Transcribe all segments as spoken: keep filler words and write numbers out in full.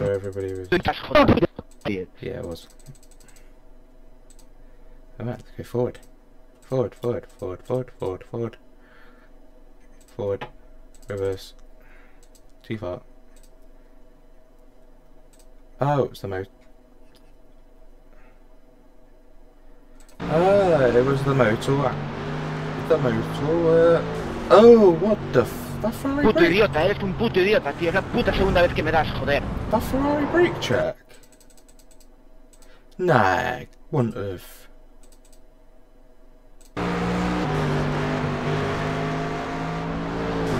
where everybody was. Yeah, it was. Alright, let's go forward. Forward, forward, forward, forward, forward, forward. Forward. Reverse. Too far. Oh, it's the most. Ah, it was the motor. The motor. Uh... Oh, what the f. That Ferrari brake. Puto idiota, eres un puto idiota, tío. Es la puta segunda vez que me das, joder. That Ferrari brake check. Nah, wouldn't have.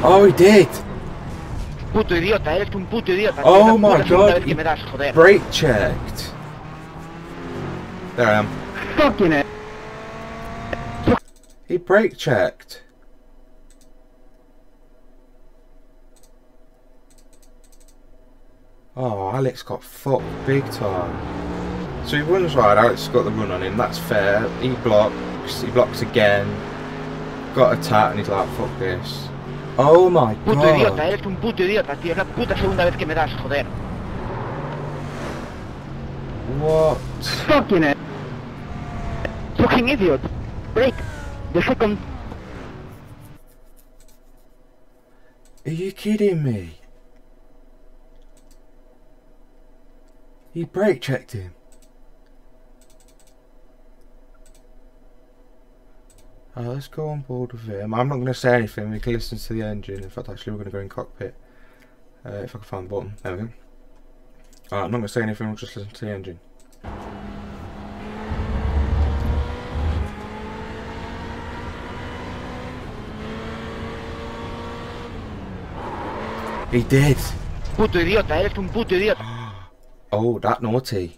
Oh, he did. Puto idiota, eres un puto idiota. Oh my god, he brake checked. There I am. Fucking it. He brake checked. Oh, Alex got fucked big time. So he runs right, Alex got the run on him, that's fair. He blocks, he blocks again. Got attacked and he's like, fuck this. Oh my god. Puto idiota, eres un puto idiota, tío. Es la puta segunda vez que me das, joder. What? Fucking it. Fucking idiot. Break. The second. Are you kidding me? He brake checked him. Right, let's go on board with him. I'm not going to say anything, we can listen to the engine. In fact, actually, we're going to go in cockpit. Uh, if I can find the button. There we go. Alright, I'm not going to say anything, we'll just listen to the engine. He did! Puto idiota, eres un puto idiota! Oh, that naughty.